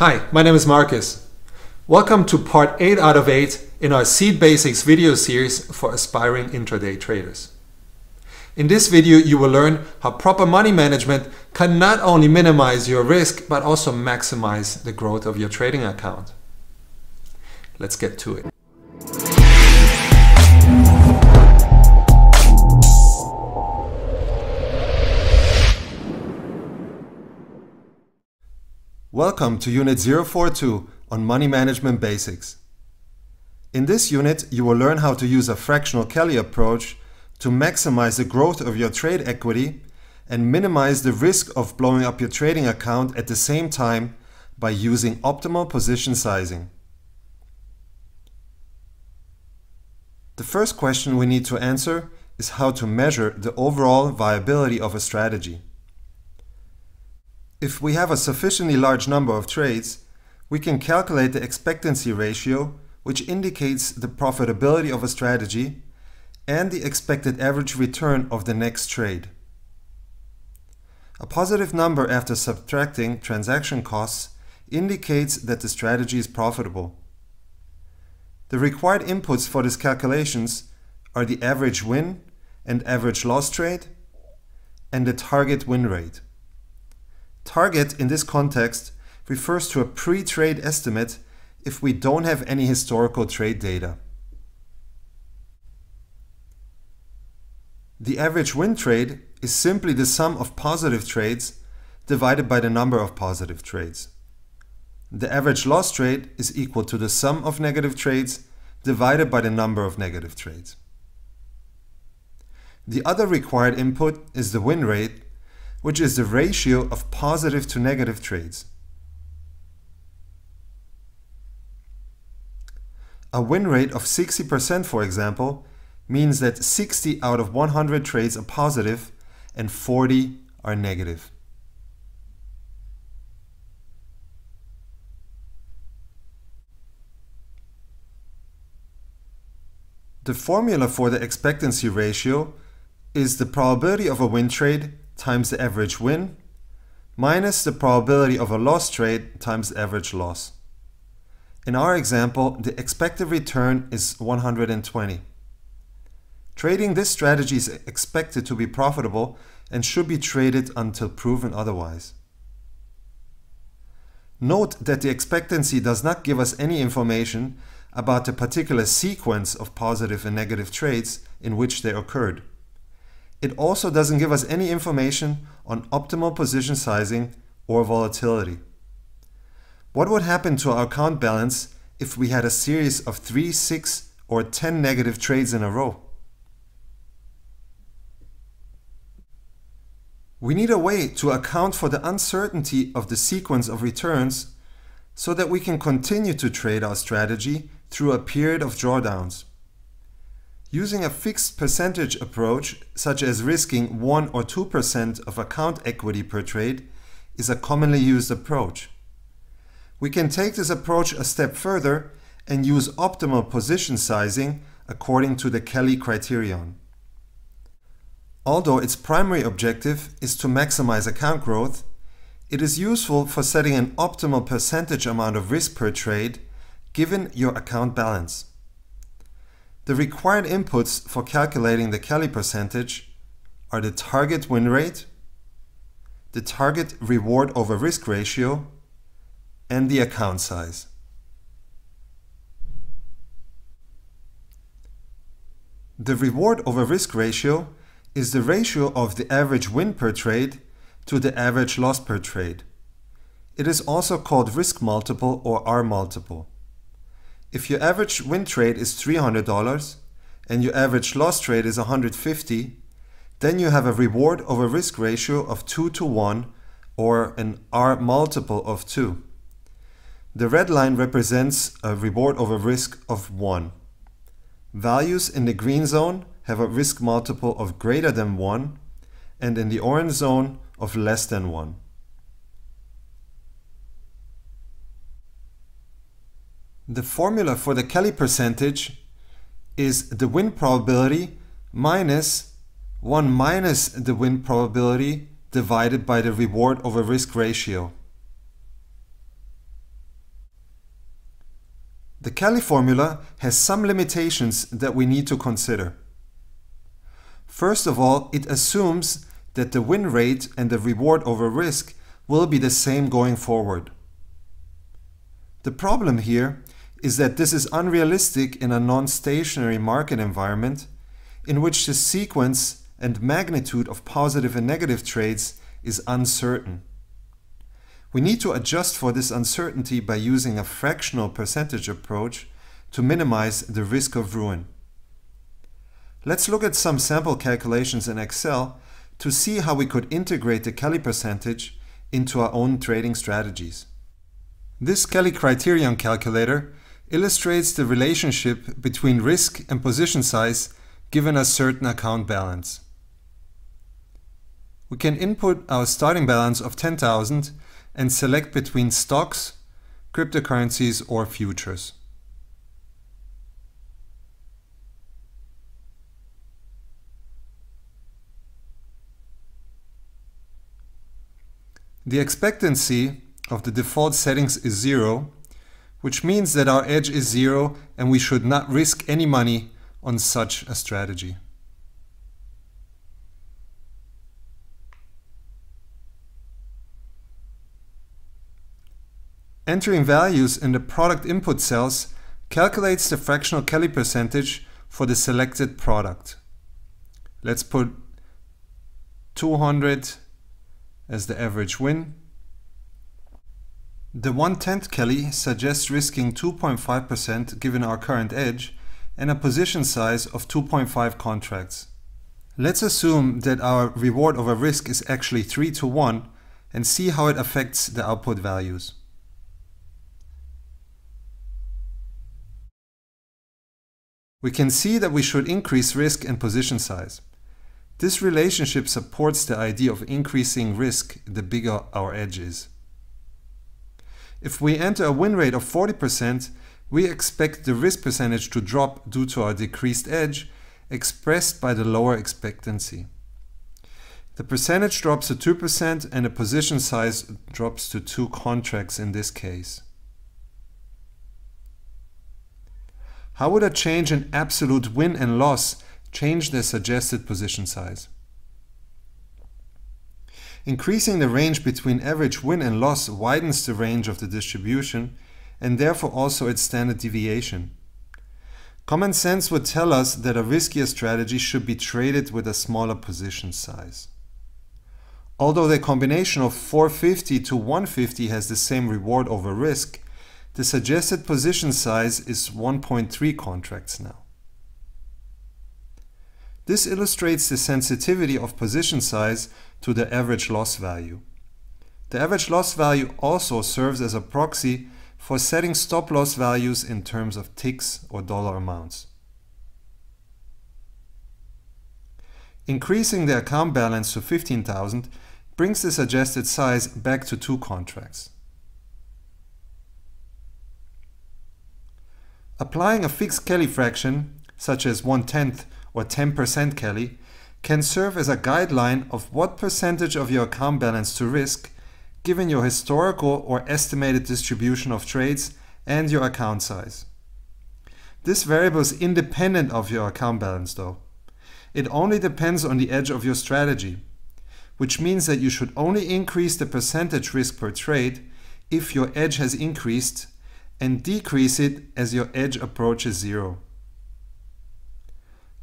Hi, my name is Marcus. Welcome to part 8 out of 8 in our Seed Basics video series for aspiring intraday traders. In this video you will learn how proper money management can not only minimize your risk but also maximize the growth of your trading account. Let's get to it. Welcome to Unit 042 on Money Management Basics. In this unit, you will learn how to use a fractional Kelly approach to maximize the growth of your trade equity and minimize the risk of blowing up your trading account at the same time by using optimal position sizing. The first question we need to answer is how to measure the overall viability of a strategy. If we have a sufficiently large number of trades, we can calculate the expectancy ratio, which indicates the profitability of a strategy and the expected average return of the next trade. A positive number after subtracting transaction costs indicates that the strategy is profitable. The required inputs for these calculations are the average win and average loss trade and the target win rate. Target in this context refers to a pre-trade estimate if we don't have any historical trade data. The average win trade is simply the sum of positive trades divided by the number of positive trades. The average loss trade is equal to the sum of negative trades divided by the number of negative trades. The other required input is the win rate, which is the ratio of positive to negative trades. A win rate of 60%, for example, means that 60 out of 100 trades are positive and 40 are negative. The formula for the expectancy ratio is the probability of a win trade times the average win minus the probability of a loss trade times the average loss. In our example, the expected return is 120. Trading this strategy is expected to be profitable and should be traded until proven otherwise. Note that the expectancy does not give us any information about the particular sequence of positive and negative trades in which they occurred. It also doesn't give us any information on optimal position sizing or volatility. What would happen to our account balance if we had a series of 3, 6, or 10 negative trades in a row? We need a way to account for the uncertainty of the sequence of returns so that we can continue to trade our strategy through a period of drawdowns. Using a fixed percentage approach, such as risking 1 or 2% of account equity per trade, is a commonly used approach. We can take this approach a step further and use optimal position sizing according to the Kelly criterion. Although its primary objective is to maximize account growth, it is useful for setting an optimal percentage amount of risk per trade given your account balance. The required inputs for calculating the Kelly percentage are the target win rate, the target reward over risk ratio, and the account size. The reward over risk ratio is the ratio of the average win per trade to the average loss per trade. It is also called risk multiple or R multiple. If your average win trade is $300 and your average loss trade is $150, then you have a reward over risk ratio of 2 to 1, or an R multiple of 2. The red line represents a reward over risk of 1. Values in the green zone have a risk multiple of greater than 1 and in the orange zone of less than 1. The formula for the Kelly percentage is the win probability minus 1 minus the win probability divided by the reward over risk ratio. The Kelly formula has some limitations that we need to consider. First of all, it assumes that the win rate and the reward over risk will be the same going forward. The problem here is that this is unrealistic in a non-stationary market environment in which the sequence and magnitude of positive and negative trades is uncertain. We need to adjust for this uncertainty by using a fractional percentage approach to minimize the risk of ruin. Let's look at some sample calculations in Excel to see how we could integrate the Kelly percentage into our own trading strategies. This Kelly criterion calculator illustrates the relationship between risk and position size given a certain account balance. We can input our starting balance of 10,000 and select between stocks, cryptocurrencies, or futures. The expectancy of the default settings is 0, which means that our edge is 0 and we should not risk any money on such a strategy. Entering values in the product input cells calculates the fractional Kelly percentage for the selected product. Let's put 200 as the average win. The 1/10 Kelly suggests risking 2.5% given our current edge and a position size of 2.5 contracts. Let's assume that our reward over risk is actually 3:1 and see how it affects the output values. We can see that we should increase risk and position size. This relationship supports the idea of increasing risk the bigger our edge is. If we enter a win rate of 40%, we expect the risk percentage to drop due to our decreased edge, expressed by the lower expectancy. The percentage drops to 2% and the position size drops to 2 contracts in this case. How would a change in absolute win and loss change the suggested position size? Increasing the range between average win and loss widens the range of the distribution and therefore also its standard deviation. Common sense would tell us that a riskier strategy should be traded with a smaller position size. Although the combination of 450 to 150 has the same reward over risk, the suggested position size is 1.3 contracts now. This illustrates the sensitivity of position size to the average loss value. The average loss value also serves as a proxy for setting stop loss values in terms of ticks or dollar amounts. Increasing the account balance to 15,000 brings the suggested size back to 2 contracts. Applying a fixed Kelly fraction, such as 1/10 or 10% Kelly, can serve as a guideline of what percentage of your account balance to risk, given your historical or estimated distribution of trades and your account size. This variable is independent of your account balance though. It only depends on the edge of your strategy, which means that you should only increase the percentage risk per trade if your edge has increased and decrease it as your edge approaches 0.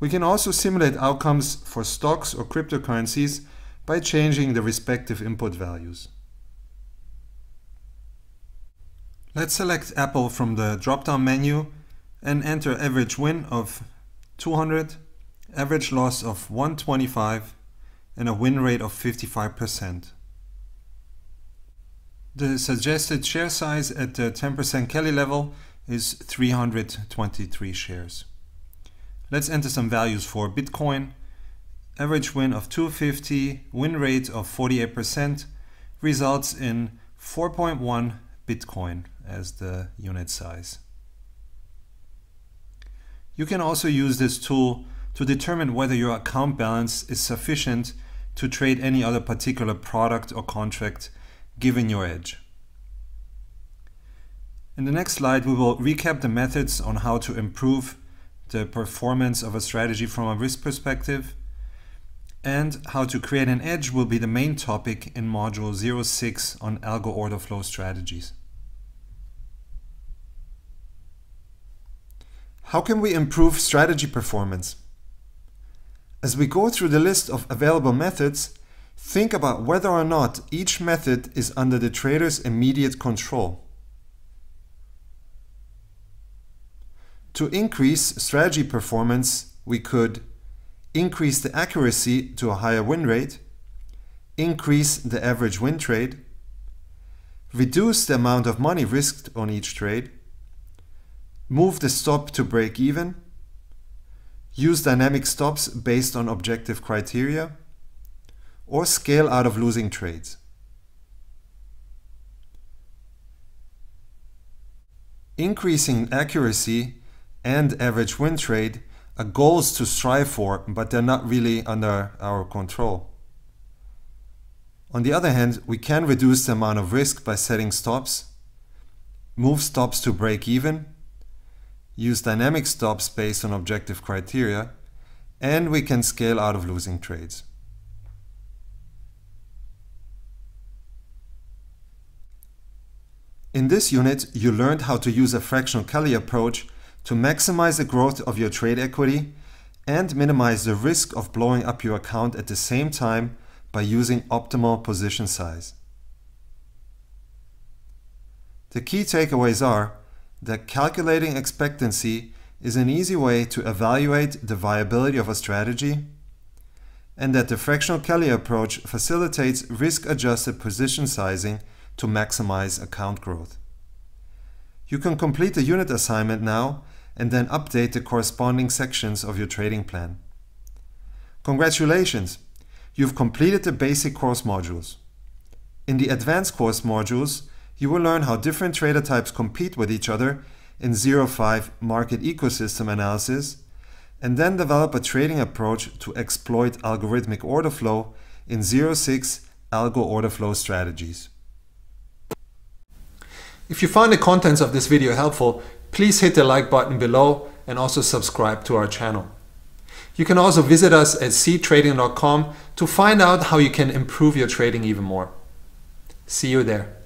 We can also simulate outcomes for stocks or cryptocurrencies by changing the respective input values. Let's select Apple from the drop-down menu and enter average win of 200, average loss of 125, and a win rate of 55%. The suggested share size at the 10% Kelly level is 323 shares. Let's enter some values for Bitcoin. Average win of 250, win rate of 48%, results in 4.1 Bitcoin as the unit size. You can also use this tool to determine whether your account balance is sufficient to trade any other particular product or contract given your edge. In the next slide, we will recap the methods on how to improve the performance of a strategy from a risk perspective, and how to create an edge will be the main topic in module 06 on algo order flow strategies. How can we improve strategy performance? As we go through the list of available methods, think about whether or not each method is under the trader's immediate control. To increase strategy performance, we could increase the accuracy to a higher win rate, increase the average win trade, reduce the amount of money risked on each trade, move the stop to break even, use dynamic stops based on objective criteria, or scale out of losing trades. Increasing accuracy and average win trade are goals to strive for, but they're not really under our control. On the other hand, we can reduce the amount of risk by setting stops, move stops to break even, use dynamic stops based on objective criteria, and we can scale out of losing trades. In this unit, you learned how to use a fractional Kelly approach to maximize the growth of your trade equity and minimize the risk of blowing up your account at the same time by using optimal position size. The key takeaways are that calculating expectancy is an easy way to evaluate the viability of a strategy, and that the fractional Kelly approach facilitates risk-adjusted position sizing to maximize account growth. You can complete the unit assignment now and then update the corresponding sections of your trading plan. Congratulations! You've completed the basic course modules. In the advanced course modules, you will learn how different trader types compete with each other in 05 market ecosystem analysis, and then develop a trading approach to exploit algorithmic order flow in 06 algo order flow strategies. If you found the contents of this video helpful, please hit the like button below and also subscribe to our channel. You can also visit us at ceedtrading.com to find out how you can improve your trading even more. See you there.